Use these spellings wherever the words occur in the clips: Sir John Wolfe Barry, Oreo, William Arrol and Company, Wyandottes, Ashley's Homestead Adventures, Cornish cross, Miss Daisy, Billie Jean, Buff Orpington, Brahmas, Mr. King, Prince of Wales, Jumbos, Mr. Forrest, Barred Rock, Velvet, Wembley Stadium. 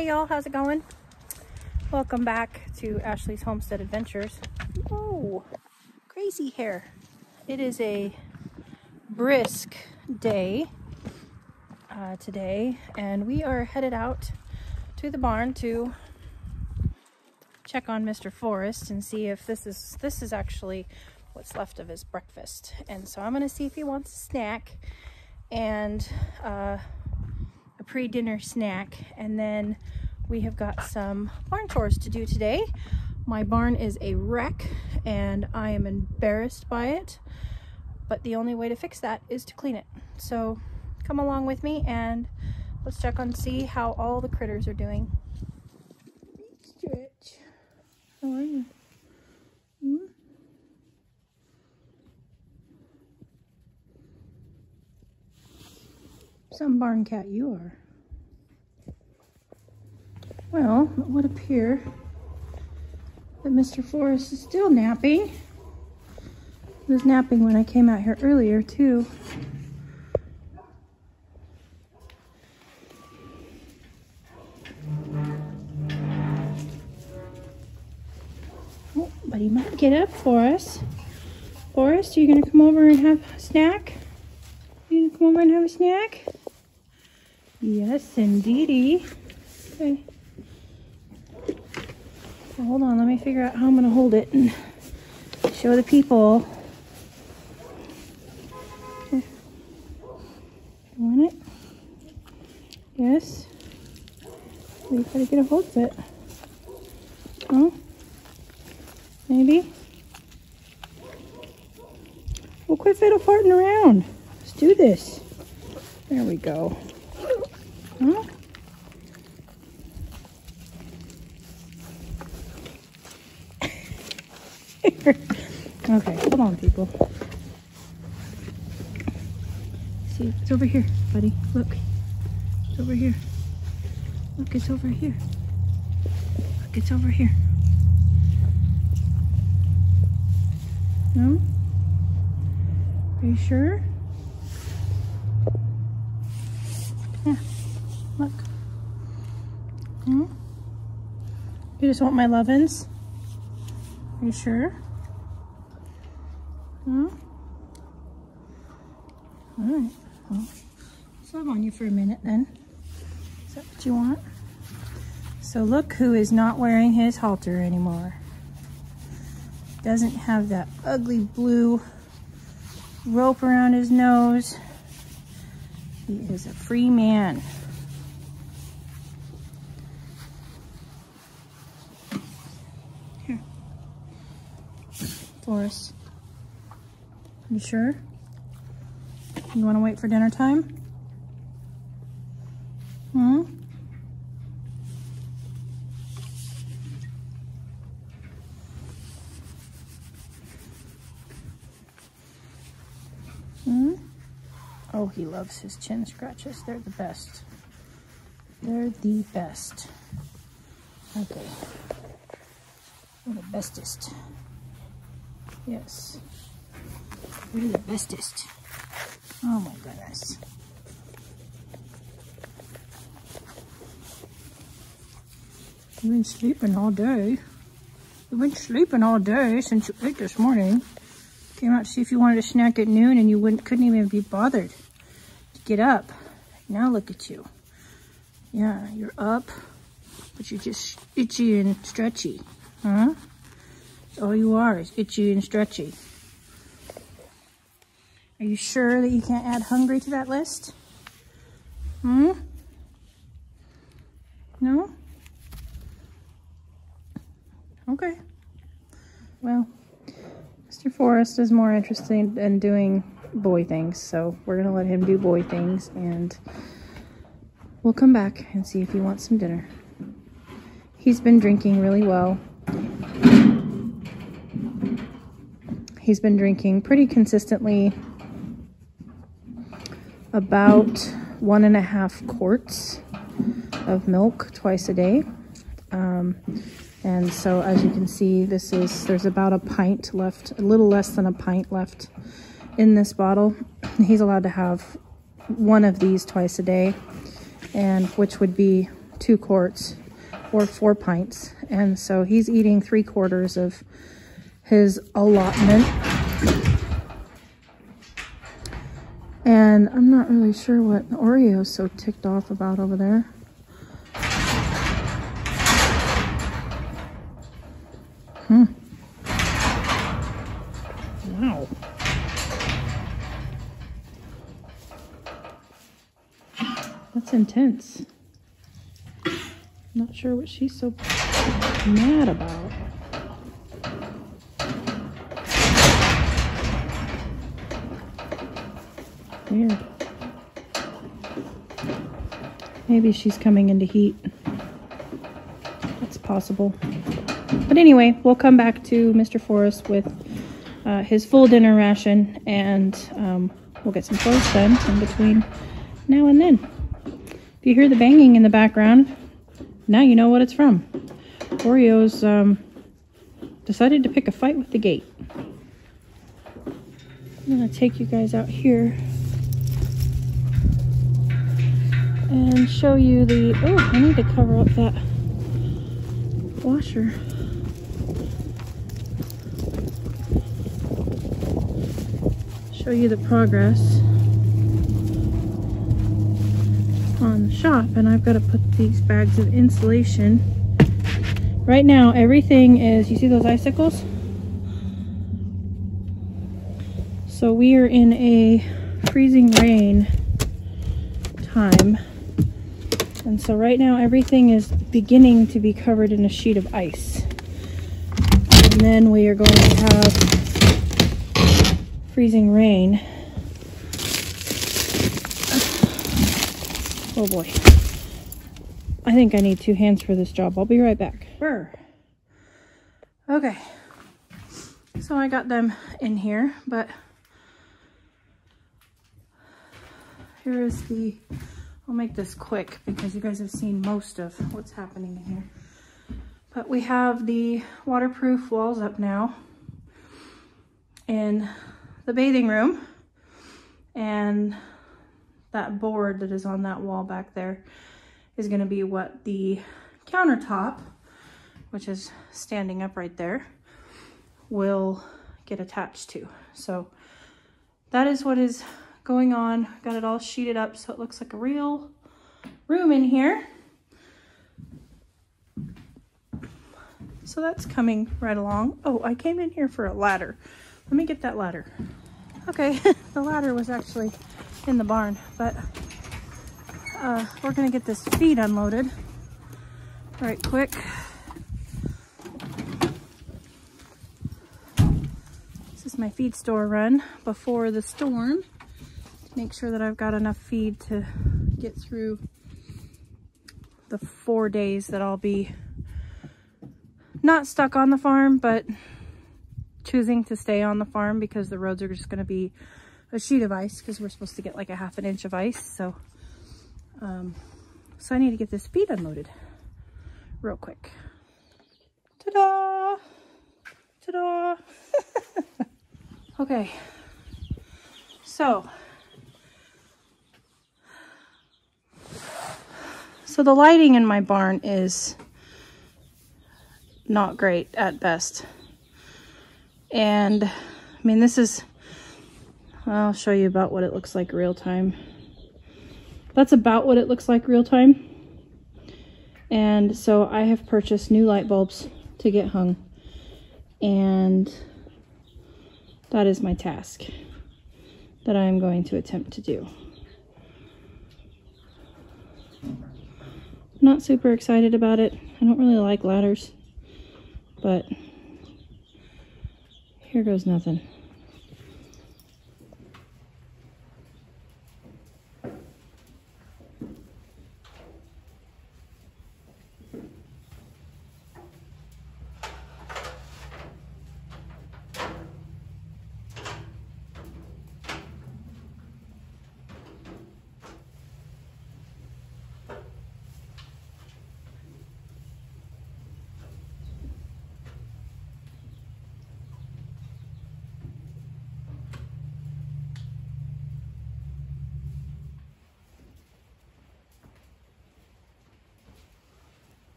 Hey y'all, how's it going? Welcome back to Ashley's Homestead Adventures. Oh, crazy hair. It is a brisk day today, and we are headed out to the barn to check on Mr. Forrest and see if this is actually what's left of his breakfast. And so I'm gonna see if he wants a snack and a pre-dinner snack, and then we have got some barn chores to do today. My barn is a wreck and I am embarrassed by it, but the only way to fix that is to clean it. So come along with me and let's check on, see how all the critters are doing. Stretch, how are you? Some barn cat you are. Well, it would appear that Mr. Forrest is still napping. He was napping when I came out here earlier too. Oh, but he might get up for us. Forrest, are you gonna come over and have a snack? You gonna come over and have a snack? Yes, indeedy. Okay. Well, hold on, let me figure out how I'm gonna hold it and show the people. Okay. You want it? Yes. We gotta get a hold of it. Oh, maybe. Well, quit fiddle farting around. Let's do this. There we go. Huh? Okay, hold on, people. See, it's over here, buddy. Look, it's over here. Look, it's over here. Look, it's over here. No? Are you sure? Yeah. Look. Hmm? You just want my lovin's? Are you sure? Hmm? Alright. Well, let's love on you for a minute then. Is that what you want? So look who is not wearing his halter anymore. Doesn't have that ugly blue rope around his nose. He is a free man. Forrest, you sure? You want to wait for dinner time? Hmm? Hmm? Oh, he loves his chin scratches. They're the best. They're the best. Okay. They're the bestest. Yes. You're the bestest. Oh my goodness. You've been sleeping all day. You've been sleeping all day since you ate this morning. Came out to see if you wanted a snack at noon and you couldn't even be bothered to get up. Now look at you. Yeah, you're up, but you're just itchy and stretchy. Huh? All you are is itchy and stretchy. Are you sure that you can't add hungry to that list? Hmm? No? Okay. Well, Mr. Forrest is more interested in doing boy things, so we're gonna let him do boy things and we'll come back and see if he wants some dinner. He's been drinking really well. He's been drinking pretty consistently about 1.5 quarts of milk twice a day. And so as you can see, there's about a pint left, a little less than a pint left in this bottle. He's allowed to have one of these twice a day, and which would be 2 quarts or 4 pints. And so he's eating 3 quarters of his allotment. And I'm not really sure what Oreo's so ticked off about over there. Wow. That's intense. Not sure what she's so mad about. Weird. Maybe she's coming into heat. That's possible. But anyway, we'll come back to Mr. Forrest with his full dinner ration, and we'll get some clothes done in between now and then. If you hear the banging in the background, now you know what it's from. Oreo's decided to pick a fight with the gate. I'm gonna take you guys out here and show you the, oh, I need to cover up that washer. Show you the progress on the shop, and I've got to put these bags of insulation. Right now everything is, you see those icicles? So we are in a freezing rain time. And so right now everything is beginning to be covered in a sheet of ice. And then we are going to have freezing rain. Oh boy. I think I need 2 hands for this job. I'll be right back. Okay. So I got them in here, but here is the, I'll make this quick because you guys have seen most of what's happening in here. But we have the waterproof walls up now in the bathing room, and that board that is on that wall back there is going to be what the countertop, which is standing up right there, will get attached to. So that is what is going on. Got it all sheeted up so it looks like a real room in here. So that's coming right along. Oh, I came in here for a ladder. Let me get that ladder. Okay, the ladder was actually in the barn, but we're gonna get this feed unloaded right quick. My feed store run before the storm to make sure that I've got enough feed to get through the 4 days that I'll be not stuck on the farm, but choosing to stay on the farm because the roads are just going to be a sheet of ice because we're supposed to get like a 1/2 inch of ice. So I need to get this feed unloaded real quick. Ta-da! Ta-da! Okay, so the lighting in my barn is not great at best. And I mean, this is, I'll show you about what it looks like real time. That's about what it looks like real time. And so I have purchased new light bulbs to get hung, and that is my task that I'm going to attempt to do. Not super excited about it. I don't really like ladders, but here goes nothing.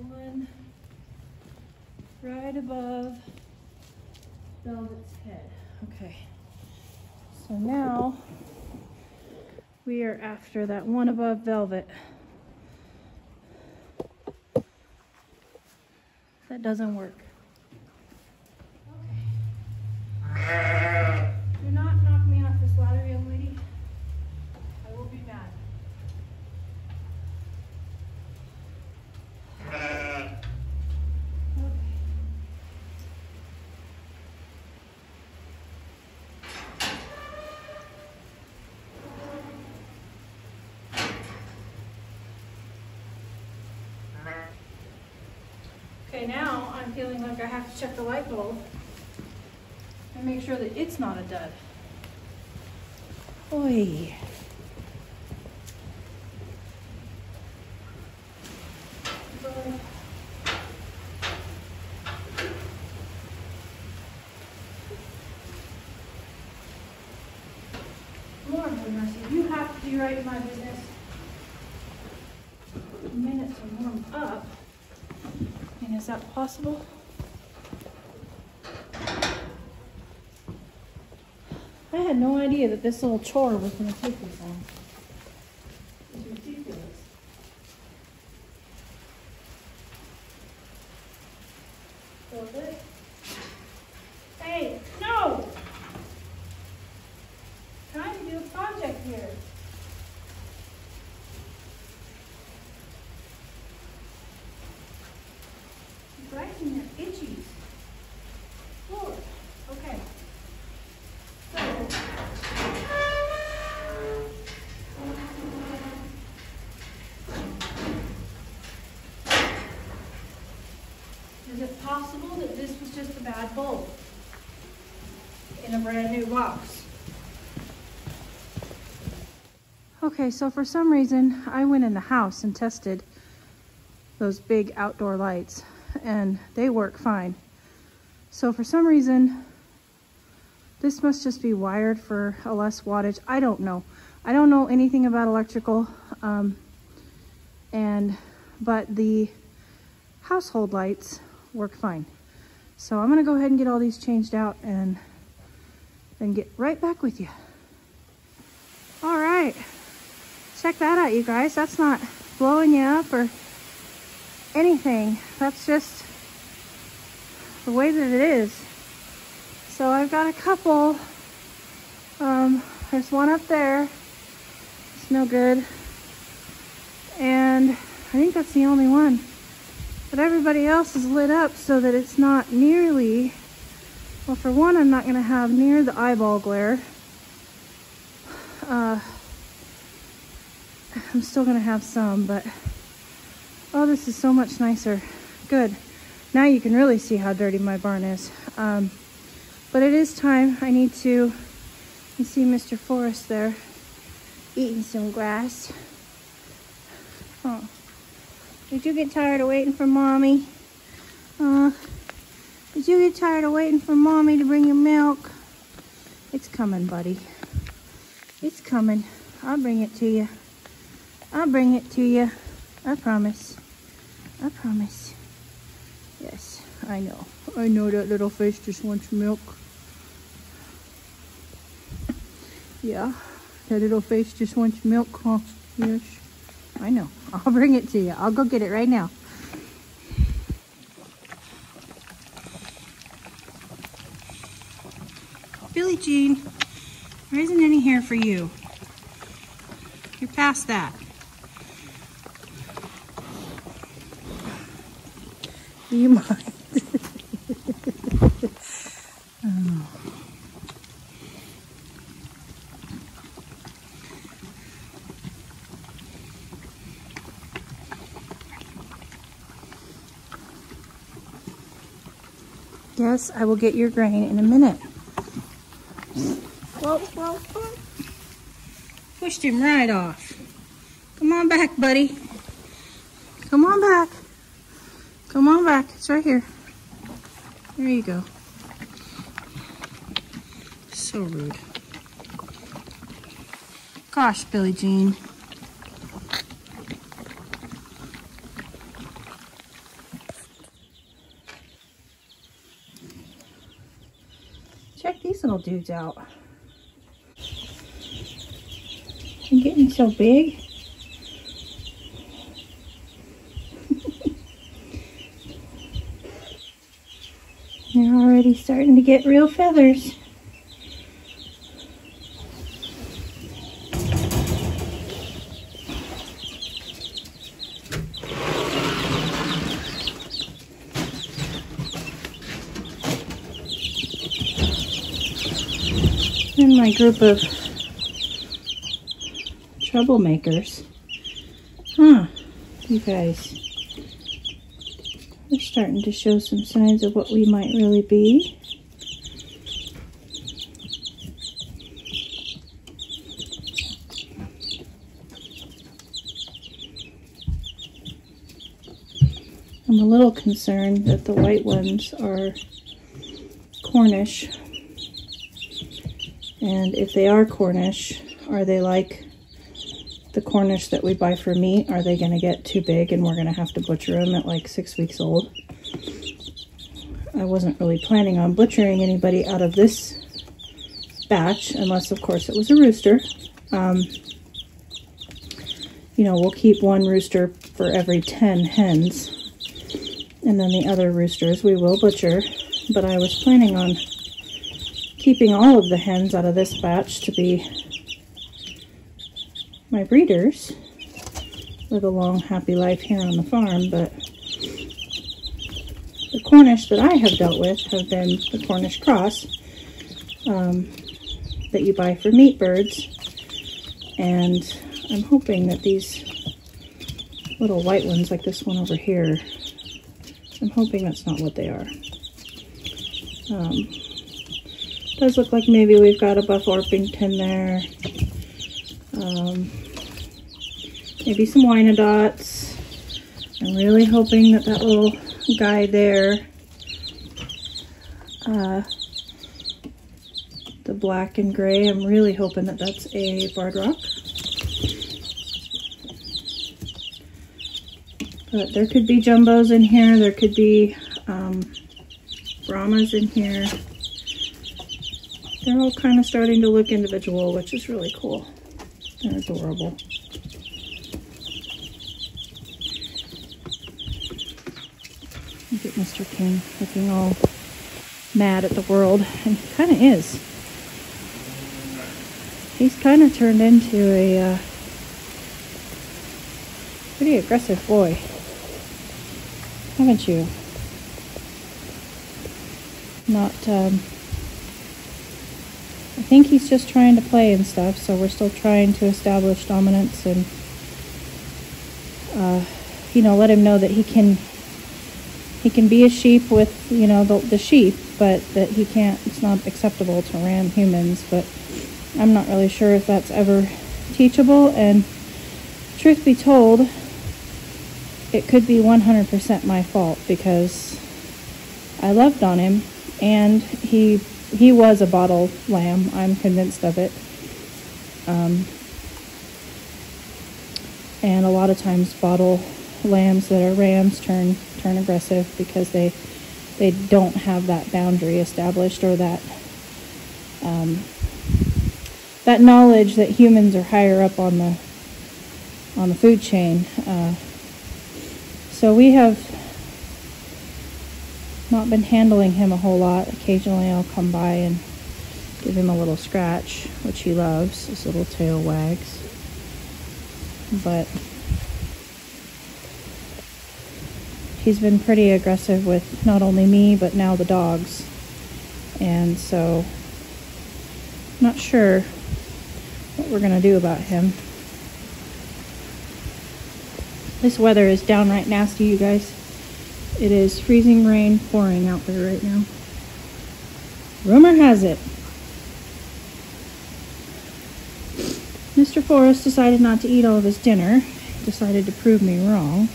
one right above Velvet's head. Okay, so now we are after that one above Velvet. That doesn't work. Okay. Do not knock me off this ladder, young lady. I will be mad. Okay. Okay, now I'm feeling like I have to check the light bulb and make sure that it's not a dud. Oy. Lord have mercy, you have to be right in my business. Minutes to warm up. And is that possible? I had no idea that this little chore was going to take this long. It's ridiculous. Velvet. Hey, no! I'm trying to do a project here. She's biting their itchies. Lord, okay. Is it possible that this was just a bad bulb in a brand new box? Okay, so for some reason I went in the house and tested those big outdoor lights and they work fine. So for some reason this must just be wired for a less wattage. I don't know. I don't know anything about electrical, but the household lights work fine. So I'm gonna go ahead and get all these changed out and then get right back with you. All right, check that out, you guys. That's not blowing you up or anything. That's just the way that it is. So I've got a couple, there's one up there, it's no good, and I think that's the only one, but everybody else is lit up so that it's not nearly, well, for one, I'm not going to have near the eyeball glare, I'm still going to have some, but, oh, this is so much nicer. Good. Now you can really see how dirty my barn is. But it is time. I need to see Mr. Forrest there eating some grass. Oh, did you get tired of waiting for mommy? Did you get tired of waiting for mommy to bring your milk? It's coming, buddy. It's coming. I'll bring it to you. I'll bring it to you. I promise. I promise. Yes, I know. I know that little fish just wants milk. Yeah, that little fish just wants milk, huh? Yes, I know. I'll bring it to you. I'll go get it right now. Billie Jean, there isn't any hair for you. You're past that. Do you mind? Oh. Yes, I will get your grain in a minute. Whoa, whoa, whoa. Pushed him right off. Come on back, buddy. Come on back. Come on back. It's right here. There you go. So rude. Gosh, Billie Jean. Check these little dudes out. They're getting so big. They're already starting to get real feathers. And my group of troublemakers. Huh, you guys. We're starting to show some signs of what we might really be. I'm a little concerned that the white ones are Cornish. And if they are Cornish, are they like the Cornish that we buy for meat? Are they going to get too big and we're going to have to butcher them at like 6 weeks old? I wasn't really planning on butchering anybody out of this batch, unless of course it was a rooster. You know, we'll keep one rooster for every 10 hens, and then the other roosters we will butcher. But I was planning on keeping all of the hens out of this batch to be my breeders, live a long happy life here on the farm. But the Cornish that I have dealt with have been the Cornish cross that you buy for meat birds, and I'm hoping that these little white ones, like this one over here, I'm hoping that's not what they are. It does look like maybe we've got a Buff Orpington there. Maybe some Wyandottes. I'm really hoping that that little guy there, the black and gray, I'm really hoping that that's a Barred Rock. But there could be Jumbos in here, there could be Brahmas in here. They're all kind of starting to look individual, which is really cool. They're adorable. Look at Mr. King looking all mad at the world, and he kind of is. He's kind of turned into a pretty aggressive boy, haven't you? I think he's just trying to play and stuff, so we're still trying to establish dominance and, you know, let him know that he can be a sheep with, you know, the sheep, but that he can't, it's not acceptable to ram humans. But I'm not really sure if that's ever teachable, and truth be told, it could be 100% my fault, because I loved on him, and he was a bottle lamb, I'm convinced of it. And a lot of times bottle lambs that are rams turn aggressive because they don't have that boundary established, or that that knowledge that humans are higher up on the food chain. So we have not been handling him a whole lot. Occasionally I'll come by and give him a little scratch, which he loves. His little tail wags. But he's been pretty aggressive with not only me, but now the dogs. And so I'm not sure what we're going to do about him. This weather is downright nasty, you guys. It is freezing rain pouring out there right now. Rumor has it Mr. Forrest decided not to eat all of his dinner. He decided to prove me wrong.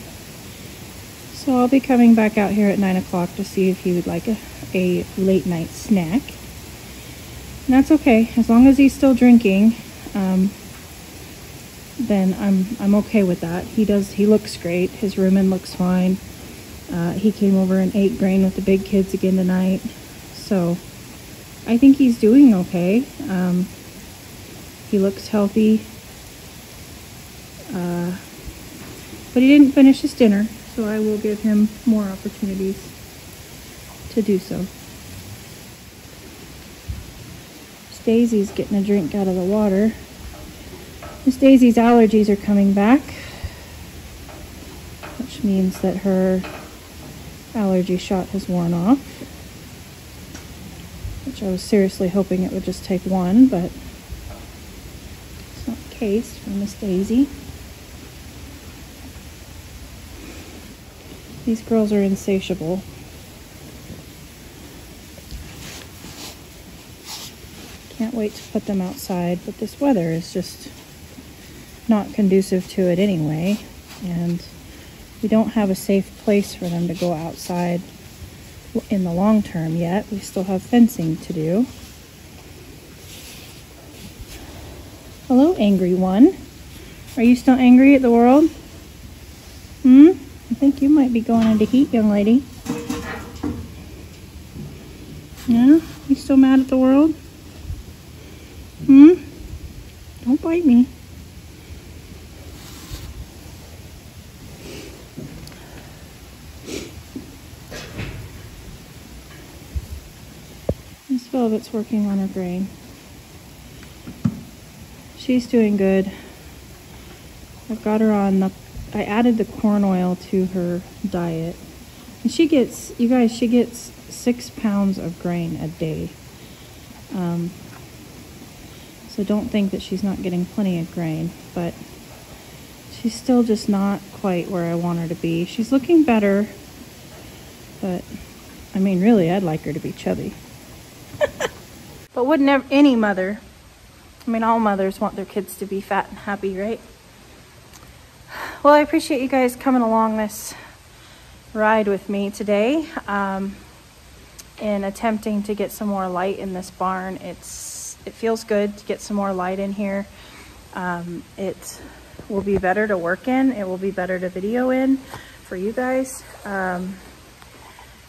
So I'll be coming back out here at 9 o'clock to see if he would like a late night snack. And that's okay. As long as he's still drinking, then I'm okay with that. He looks great. His rumen looks fine. He came over and ate grain with the big kids again tonight, so I think he's doing okay. He looks healthy. But he didn't finish his dinner, so I will give him more opportunities to do so. Miss Daisy's getting a drink out of the water. Miss Daisy's allergies are coming back, which means that her allergy shot has worn off, which I was seriously hoping it would just take one, but it's not the case for Miss Daisy. These girls are insatiable. Can't wait to put them outside, but this weather is just not conducive to it anyway, and we don't have a safe place for them to go outside in the long term yet. We still have fencing to do. Hello, angry one. Are you still angry at the world? Hmm? I think you might be going into heat, young lady. Yeah? You still mad at the world? Hmm? Don't bite me. Miss Velvet's working on her grain. She's doing good. I've got her on the... I added the corn oil to her diet, and she gets, you guys, she gets 6 pounds of grain a day. So don't think that she's not getting plenty of grain, but she's still just not quite where I want her to be. She's looking better, but I mean, really, I'd like her to be chubby. But wouldn't any mother, I mean, all mothers want their kids to be fat and happy, right? Well, I appreciate you guys coming along this ride with me today in attempting to get some more light in this barn. It feels good to get some more light in here. It will be better to work in. It will be better to video in for you guys. And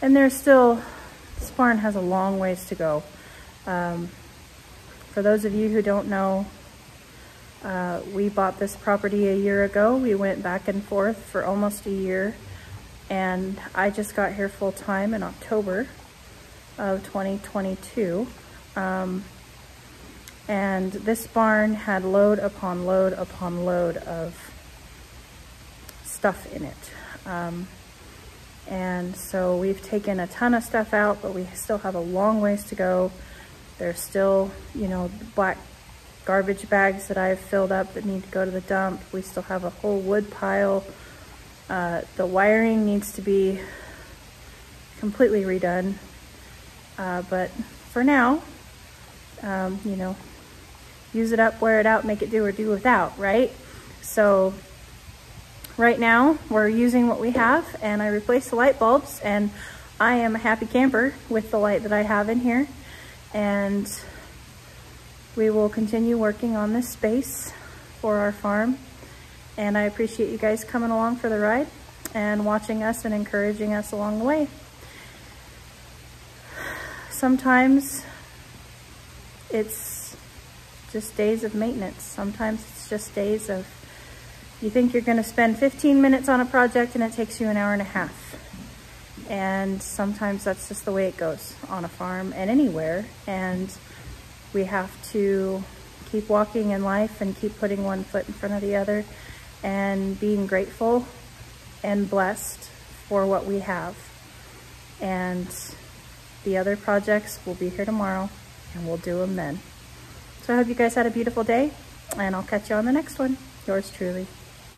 there's still, this barn has a long ways to go. For those of you who don't know, we bought this property a year ago. We went back and forth for almost a year, and I just got here full time in October of 2022. And this barn had load upon load upon load of stuff in it. And so we've taken a ton of stuff out, but we still have a long ways to go. There's still, you know, black garbage bags that I've filled up that need to go to the dump. We still have a whole wood pile. The wiring needs to be completely redone. But for now, you know, use it up, wear it out, make it do or do without, right? So right now we're using what we have, and I replaced the light bulbs, and I am a happy camper with the light that I have in here. And we will continue working on this space for our farm. And I appreciate you guys coming along for the ride and watching us and encouraging us along the way. Sometimes it's just days of maintenance. Sometimes it's just days of, you think you're gonna spend 15 minutes on a project and it takes you an hour and a half. And sometimes that's just the way it goes on a farm and anywhere. And we have to keep walking in life and keep putting one foot in front of the other and being grateful and blessed for what we have. And the other projects will be here tomorrow, and we'll do them then. So I hope you guys had a beautiful day, and I'll catch you on the next one. Yours truly.